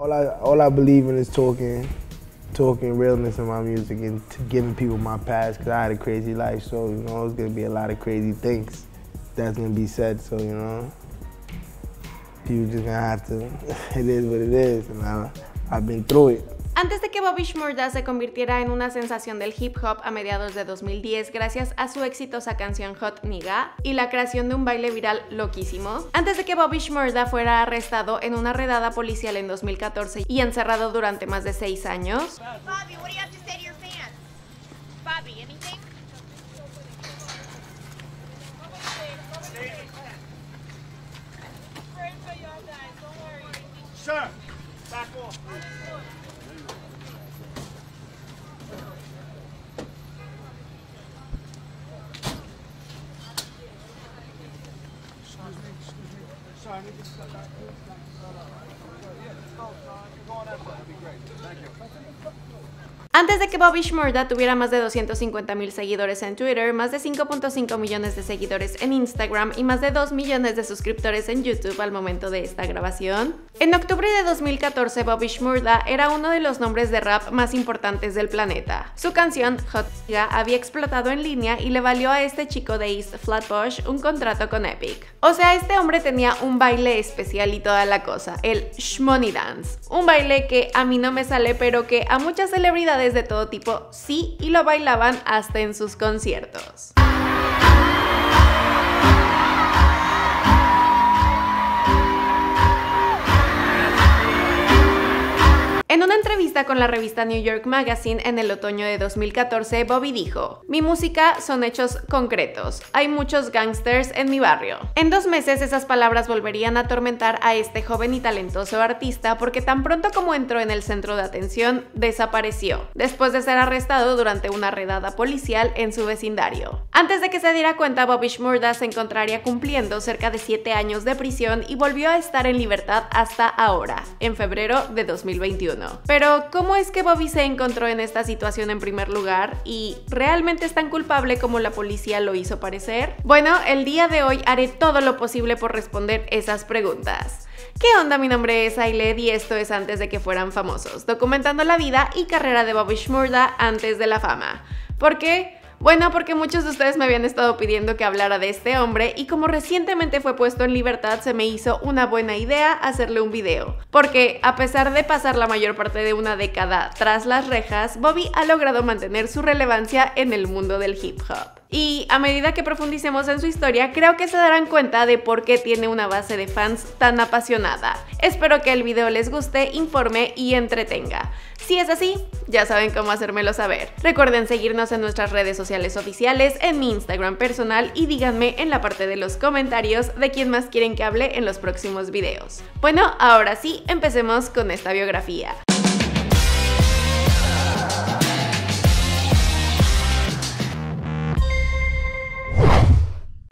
All I believe in is talking realness in my music and giving people my past, because I had a crazy life, so you know it's gonna be a lot of crazy things that's gonna be said. So you know, people just gonna have to. It is what it is, and I've been through it. Antes de que Bobby Shmurda se convirtiera en una sensación del hip hop a mediados de 2010 gracias a su exitosa canción Hot Nigga y la creación de un baile viral loquísimo, antes de que Bobby Shmurda fuera arrestado en una redada policial en 2014 y encerrado durante más de 6 años, Bobby, what do you have to say to your fans? Bobby, anything? Sir, back off. Antes de que Bobby Shmurda tuviera más de 250,000 seguidores en Twitter, más de 5.5 millones de seguidores en Instagram y más de 2 millones de suscriptores en YouTube al momento de esta grabación, en octubre de 2014 Bobby Shmurda era uno de los nombres de rap más importantes del planeta. Su canción Hot Guy había explotado en línea y le valió a este chico de East Flatbush un contrato con Epic. O sea, este hombre tenía un baile especial y toda la cosa, el Shmoney Dance, un baile que a mí no me sale pero que a muchas celebridades de todo tipo sí, y lo bailaban hasta en sus conciertos. En una entrevista con la revista New York Magazine en el otoño de 2014, Bobby dijo: "Mi música son hechos concretos. Hay muchos gangsters en mi barrio". En 2 meses esas palabras volverían a atormentar a este joven y talentoso artista, porque tan pronto como entró en el centro de atención, desapareció, después de ser arrestado durante una redada policial en su vecindario. Antes de que se diera cuenta, Bobby Shmurda se encontraría cumpliendo cerca de 7 años de prisión y volvió a estar en libertad hasta ahora, en febrero de 2021. Pero, ¿cómo es que Bobby se encontró en esta situación en primer lugar? ¿Y realmente es tan culpable como la policía lo hizo parecer? Bueno, el día de hoy haré todo lo posible por responder esas preguntas. ¿Qué onda? Mi nombre es Ailed y esto es Antes de que Fueran Famosos, documentando la vida y carrera de Bobby Shmurda antes de la fama. ¿Por qué? Bueno, porque muchos de ustedes me habían estado pidiendo que hablara de este hombre y como recientemente fue puesto en libertad, se me hizo una buena idea hacerle un video. Porque a pesar de pasar la mayor parte de una década tras las rejas, Bobby ha logrado mantener su relevancia en el mundo del hip hop. Y a medida que profundicemos en su historia, creo que se darán cuenta de por qué tiene una base de fans tan apasionada. Espero que el video les guste, informe y entretenga. Si es así, ya saben cómo hacérmelo saber. Recuerden seguirnos en nuestras redes sociales oficiales, en mi Instagram personal, y díganme en la parte de los comentarios de quién más quieren que hable en los próximos videos. Bueno, ahora sí, empecemos con esta biografía.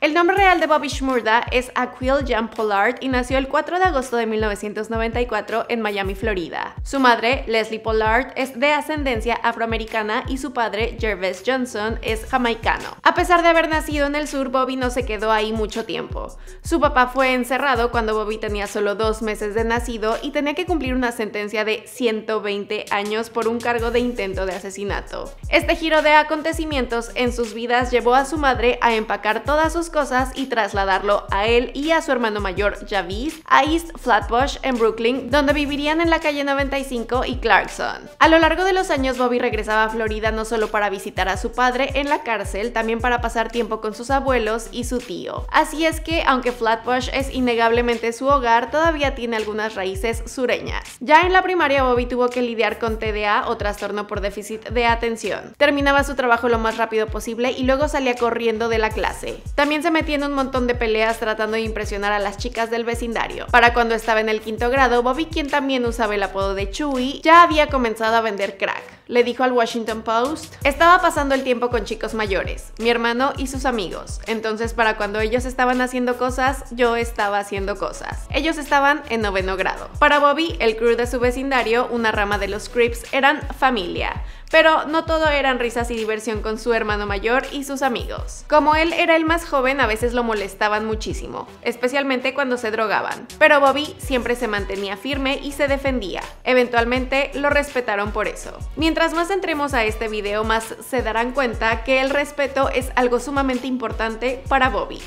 El nombre real de Bobby Shmurda es Aquil Jean Pollard y nació el 4 de agosto de 1994 en Miami, Florida. Su madre, Leslie Pollard, es de ascendencia afroamericana y su padre, Jervis Johnson, es jamaicano. A pesar de haber nacido en el sur, Bobby no se quedó ahí mucho tiempo. Su papá fue encerrado cuando Bobby tenía solo 2 meses de nacido y tenía que cumplir una sentencia de 120 años por un cargo de intento de asesinato. Este giro de acontecimientos en sus vidas llevó a su madre a empacar todas sus cosas y trasladarlo a él y a su hermano mayor, Javis, a East Flatbush en Brooklyn, donde vivirían en la calle 95 y Clarkson. A lo largo de los años, Bobby regresaba a Florida no solo para visitar a su padre en la cárcel, también para pasar tiempo con sus abuelos y su tío. Así es que, aunque Flatbush es innegablemente su hogar, todavía tiene algunas raíces sureñas. Ya en la primaria, Bobby tuvo que lidiar con TDA o trastorno por déficit de atención. Terminaba su trabajo lo más rápido posible y luego salía corriendo de la clase. También se metía en un montón de peleas tratando de impresionar a las chicas del vecindario. Para cuando estaba en el 5º grado, Bobby, quien también usaba el apodo de Chewie, ya había comenzado a vender crack. le dijo al Washington Post: estaba pasando el tiempo con chicos mayores, mi hermano y sus amigos, entonces para cuando ellos estaban haciendo cosas, yo estaba haciendo cosas. Ellos estaban en 9º grado. Para Bobby, el crew de su vecindario, una rama de los Crips, eran familia. Pero no todo eran risas y diversión con su hermano mayor y sus amigos. Como él era el más joven, a veces lo molestaban muchísimo, especialmente cuando se drogaban. Pero Bobby siempre se mantenía firme y se defendía. Eventualmente lo respetaron por eso. Mientras más entremos a este video, más se darán cuenta que el respeto es algo sumamente importante para Bobby.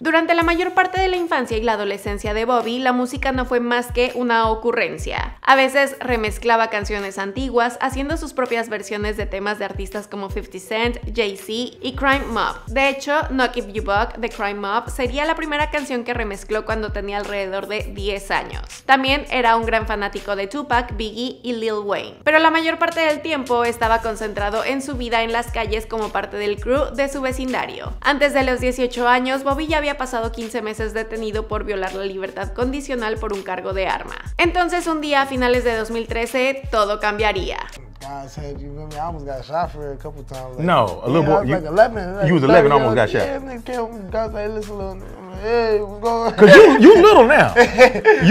Durante la mayor parte de la infancia y la adolescencia de Bobby, la música no fue más que una ocurrencia. A veces remezclaba canciones antiguas, haciendo sus propias versiones de temas de artistas como 50 Cent, Jay-Z y Crime Mob. De hecho, Knuck If You Buck de Crime Mob sería la primera canción que remezcló cuando tenía alrededor de 10 años. También era un gran fanático de Tupac, Biggie y Lil Wayne. Pero la mayor parte del tiempo estaba concentrado en su vida en las calles como parte del crew de su vecindario. Antes de los 18 años, Bobby ya había pasado 15 meses detenido por violar la libertad condicional por un cargo de arma. Entonces un día a finales de 2013 todo cambiaría.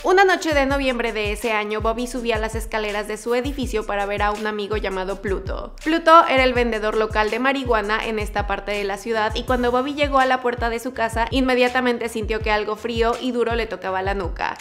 Una noche de noviembre de ese año, Bobby subía las escaleras de su edificio para ver a un amigo llamado Pluto. Pluto era el vendedor local de marihuana en esta parte de la ciudad, y cuando Bobby llegó a la puerta de su casa, inmediatamente sintió que algo frío y duro le tocaba la nuca.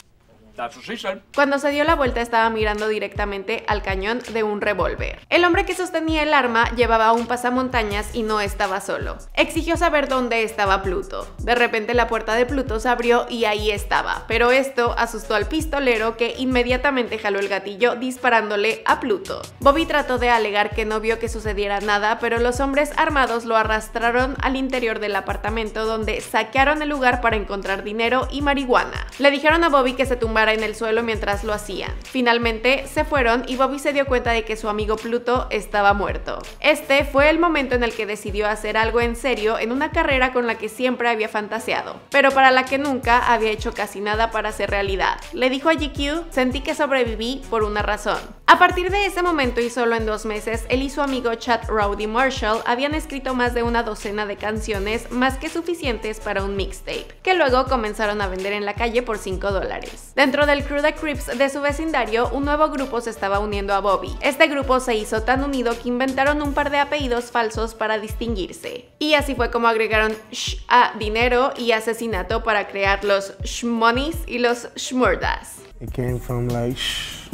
Cuando se dio la vuelta, estaba mirando directamente al cañón de un revólver. El hombre que sostenía el arma llevaba un pasamontañas y no estaba solo. Exigió saber dónde estaba Pluto. De repente la puerta de Pluto se abrió y ahí estaba, pero esto asustó al pistolero, que inmediatamente jaló el gatillo disparándole a Pluto. Bobby trató de alegar que no vio que sucediera nada, pero los hombres armados lo arrastraron al interior del apartamento, donde saquearon el lugar para encontrar dinero y marihuana. Le dijeron a Bobby que se tumbara en el suelo mientras lo hacían. Finalmente se fueron y Bobby se dio cuenta de que su amigo Pluto estaba muerto. Este fue el momento en el que decidió hacer algo en serio en una carrera con la que siempre había fantaseado, pero para la que nunca había hecho casi nada para hacer realidad. Le dijo a GQ: sentí que sobreviví por una razón. A partir de ese momento, y solo en 2 meses, él y su amigo Chad Rowdy Marshall habían escrito más de una docena de canciones, más que suficientes para un mixtape, que luego comenzaron a vender en la calle por $5. Dentro del crew de Crips de su vecindario, un nuevo grupo se estaba uniendo a Bobby. Este grupo se hizo tan unido que inventaron un par de apellidos falsos para distinguirse. Y así fue como agregaron sh a dinero y asesinato para crear los SHMONEYS y los SHMURDAS. It came from like shh,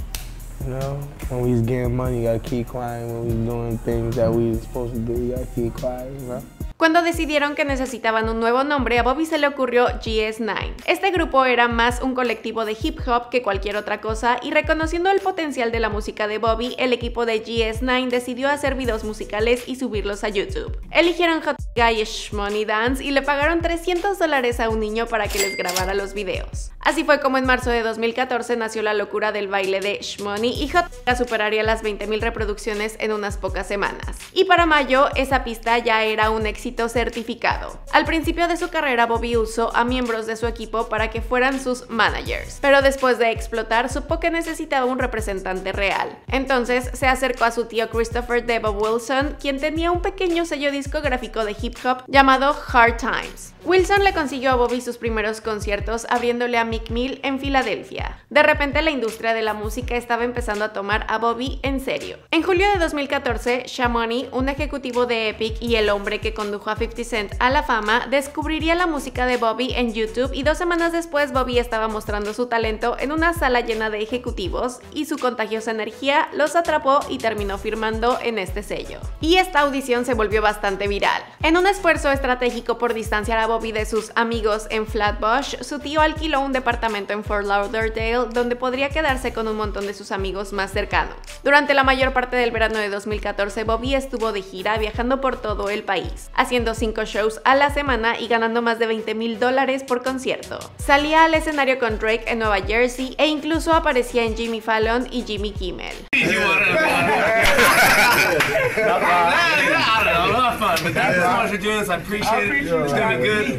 you know, when we was getting money, you gotta keep quiet. When we was doing things that we was supposed to do, you gotta keep quiet, you know. Cuando decidieron que necesitaban un nuevo nombre, a Bobby se le ocurrió GS9. Este grupo era más un colectivo de hip hop que cualquier otra cosa, y reconociendo el potencial de la música de Bobby, el equipo de GS9 decidió hacer videos musicales y subirlos a YouTube. Eligieron Hot Guy y Shmoney Dance y le pagaron $300 a un niño para que les grabara los videos. Así fue como en marzo de 2014 nació la locura del baile de SHMONEYS, y Hot Guy superaría las 20,000 reproducciones en unas pocas semanas. Y para mayo, esa pista ya era un éxito certificado. Al principio de su carrera, Bobby usó a miembros de su equipo para que fueran sus managers, pero después de explotar supo que necesitaba un representante real. Entonces se acercó a su tío Christopher Debo Wilson, quien tenía un pequeño sello discográfico de hip hop llamado Hard Times. Wilson le consiguió a Bobby sus primeros conciertos, abriéndole a Meek Mill en Filadelfia. De repente la industria de la música estaba empezando a tomar a Bobby en serio. En julio de 2014, Sha Money, un ejecutivo de Epic y el hombre que condujo a 50 Cent a la fama, descubriría la música de Bobby en YouTube, y 2 semanas después Bobby estaba mostrando su talento en una sala llena de ejecutivos, y su contagiosa energía los atrapó y terminó firmando en este sello. Y esta audición se volvió bastante viral. En un esfuerzo estratégico por distanciar a Bobby de sus amigos en Flatbush, su tío alquiló un departamento en Fort Lauderdale donde podría quedarse con un montón de sus amigos más cercanos. Durante la mayor parte del verano de 2014, Bobby estuvo de gira viajando por todo el país, haciendo 5 shows a la semana y ganando más de $20,000 por concierto. Salía al escenario con Drake en Nueva Jersey e incluso aparecía en Jimmy Fallon y Jimmy Kimmel.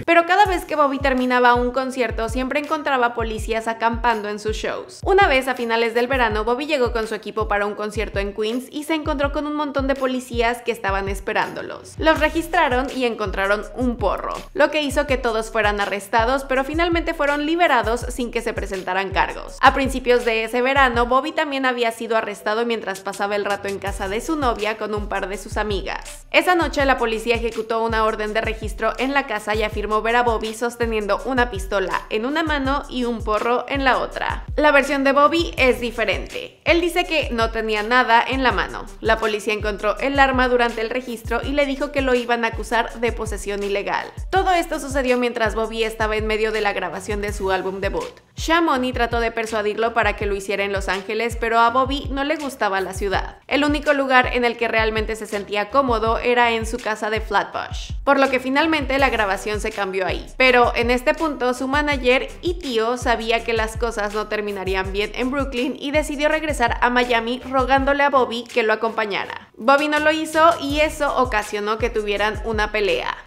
Pero cada vez que Bobby terminaba un concierto siempre encontraba policías acampando en sus shows. Una vez a finales del verano, Bobby llegó con su equipo para un concierto en Queens y se encontró con un montón de policías que estaban esperándolos. Los registraron y encontraron un porro, lo que hizo que todos fueran arrestados, pero finalmente fueron liberados sin que se presentaran cargos. A principios de ese verano, Bobby también había sido arrestado mientras pasaba el rato en casa de su novia con un par de sus amigas. Esa noche la policía ejecutó una orden de registro en la casa y afirmó ver a Bobby sosteniendo una pistola en una mano y un porro en la otra. La versión de Bobby es diferente. Él dice que no tenía nada en la mano. La policía encontró el arma durante el registro y le dijo que lo iban a acusar de posesión ilegal. Todo esto sucedió mientras Bobby estaba en medio de la grabación de su álbum debut. Sha Money trató de persuadirlo para que lo hiciera en Los Ángeles, pero a Bobby no le gustaba la ciudad. El único lugar en el que realmente se sentía cómodo era en su casa de Flatbush, por lo que finalmente la grabación se cambió ahí. Pero en este punto su manager y tío sabía que las cosas no terminarían bien en Brooklyn y decidió regresar a Miami rogándole a Bobby que lo acompañara. Bobby no lo hizo y eso ocasionó que tuvieran una pelea.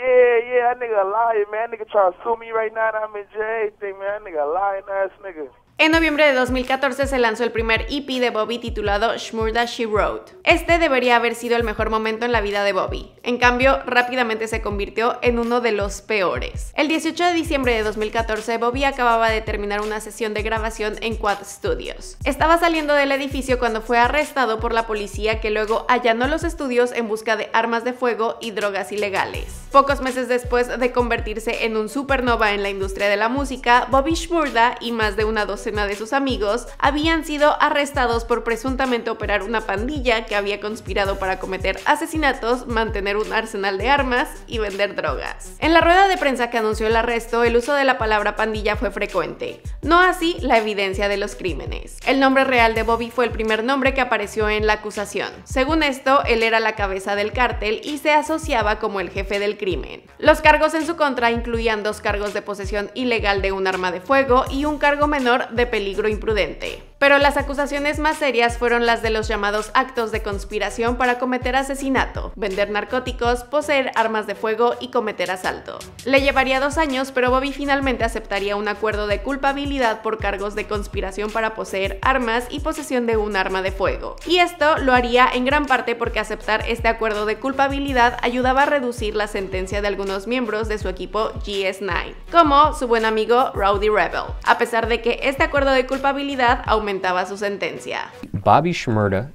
Yeah, that nigga a liar, man. That nigga trying to sue me right now that I'm in jail, man. That nigga a lying ass nigga. En noviembre de 2014 se lanzó el primer EP de Bobby titulado Shmurda She Wrote. Este debería haber sido el mejor momento en la vida de Bobby. En cambio, rápidamente se convirtió en uno de los peores. El 18 de diciembre de 2014, Bobby acababa de terminar una sesión de grabación en Quad Studios. Estaba saliendo del edificio cuando fue arrestado por la policía, que luego allanó los estudios en busca de armas de fuego y drogas ilegales. Pocos meses después de convertirse en un supernova en la industria de la música, Bobby Shmurda y más de una docena de sus amigos habían sido arrestados por presuntamente operar una pandilla que había conspirado para cometer asesinatos, mantener un arsenal de armas y vender drogas. En la rueda de prensa que anunció el arresto, el uso de la palabra pandilla fue frecuente, no así la evidencia de los crímenes. El nombre real de Bobby fue el primer nombre que apareció en la acusación. Según esto, él era la cabeza del cártel y se asociaba como el jefe del crimen. Los cargos en su contra incluían 2 cargos de posesión ilegal de un arma de fuego y un cargo menor de peligro imprudente. Pero las acusaciones más serias fueron las de los llamados actos de conspiración para cometer asesinato, vender narcóticos, poseer armas de fuego y cometer asalto. Le llevaría 2 años, pero Bobby finalmente aceptaría un acuerdo de culpabilidad por cargos de conspiración para poseer armas y posesión de un arma de fuego. Y esto lo haría en gran parte porque aceptar este acuerdo de culpabilidad ayudaba a reducir la sentencia de algunos miembros de su equipo GS9, como su buen amigo Rowdy Rebel, a pesar de que este acuerdo de culpabilidad aumentaba su sentencia. Bobby Shmurda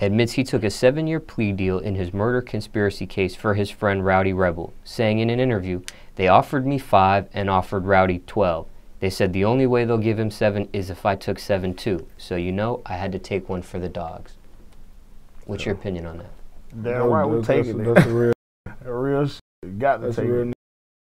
admits he took a 7-year plea deal in his murder conspiracy case for his friend Rowdy Rebel, saying in an interview, "They offered me 5 and offered Rowdy 12. They said the only way they'll give him 7 is if I took 7 too. So you know I had to take 1 for the dogs." What's your opinion on that? Damn right, we're taking it. That's real shit. Got to take it.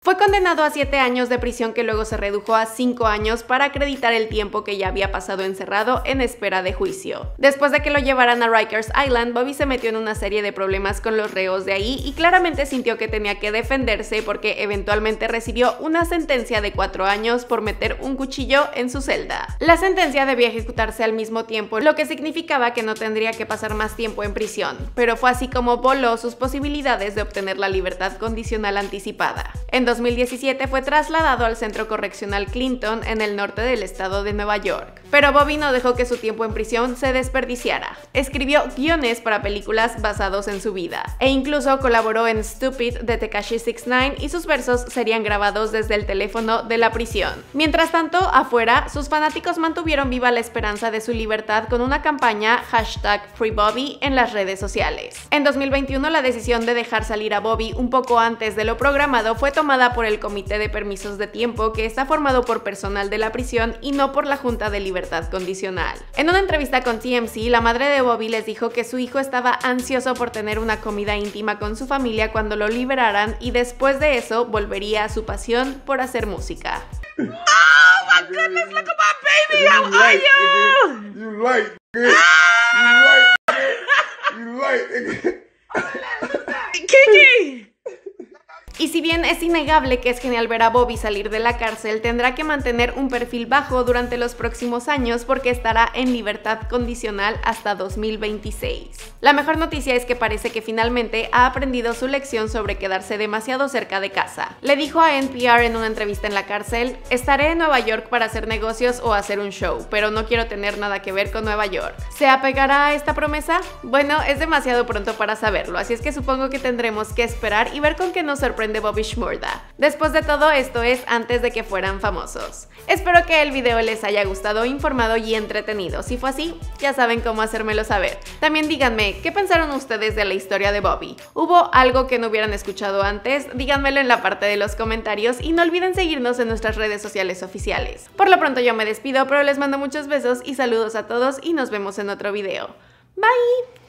Fue condenado a 7 años de prisión, que luego se redujo a 5 años para acreditar el tiempo que ya había pasado encerrado en espera de juicio. Después de que lo llevaran a Rikers Island, Bobby se metió en una serie de problemas con los reos de ahí y claramente sintió que tenía que defenderse, porque eventualmente recibió una sentencia de 4 años por meter un cuchillo en su celda. La sentencia debía ejecutarse al mismo tiempo, lo que significaba que no tendría que pasar más tiempo en prisión, pero fue así como voló sus posibilidades de obtener la libertad condicional anticipada. En 2017 fue trasladado al Centro Correccional Clinton en el norte del estado de Nueva York. Pero Bobby no dejó que su tiempo en prisión se desperdiciara. Escribió guiones para películas basados en su vida, e incluso colaboró en Stupid de Tekashi 69, y sus versos serían grabados desde el teléfono de la prisión. Mientras tanto, afuera, sus fanáticos mantuvieron viva la esperanza de su libertad con una campaña #FreeBobby en las redes sociales. En 2021 la decisión de dejar salir a Bobby un poco antes de lo programado fue tomada por el Comité de Permisos de Tiempo, que está formado por personal de la prisión y no por la Junta de Libertad Condicional. En una entrevista con TMZ, la madre de Bobby les dijo que su hijo estaba ansioso por tener una comida íntima con su familia cuando lo liberaran, y después de eso volvería a su pasión por hacer música. ¡Oh, my goodness! ¡Look at my baby! ¡How are you! ¡You light, nigga! ¡You light, nigga! ¡Kiki! Y si bien es innegable que es genial ver a Bobby salir de la cárcel, tendrá que mantener un perfil bajo durante los próximos años porque estará en libertad condicional hasta 2026. La mejor noticia es que parece que finalmente ha aprendido su lección sobre quedarse demasiado cerca de casa. Le dijo a NPR en una entrevista en la cárcel: "Estaré en Nueva York para hacer negocios o hacer un show, pero no quiero tener nada que ver con Nueva York. ¿Se apegará a esta promesa? Bueno, es demasiado pronto para saberlo, así es que supongo que tendremos que esperar y ver con qué nos sorprende Bobby Shmurda". Después de todo, esto es Antes de que Fueran Famosos. Espero que el video les haya gustado, informado y entretenido. Si fue así, ya saben cómo hacérmelo saber. También díganme, ¿qué pensaron ustedes de la historia de Bobby? ¿Hubo algo que no hubieran escuchado antes? Díganmelo en la parte de los comentarios y no olviden seguirnos en nuestras redes sociales oficiales. Por lo pronto yo me despido, pero les mando muchos besos y saludos a todos y nos vemos en otro video. Bye.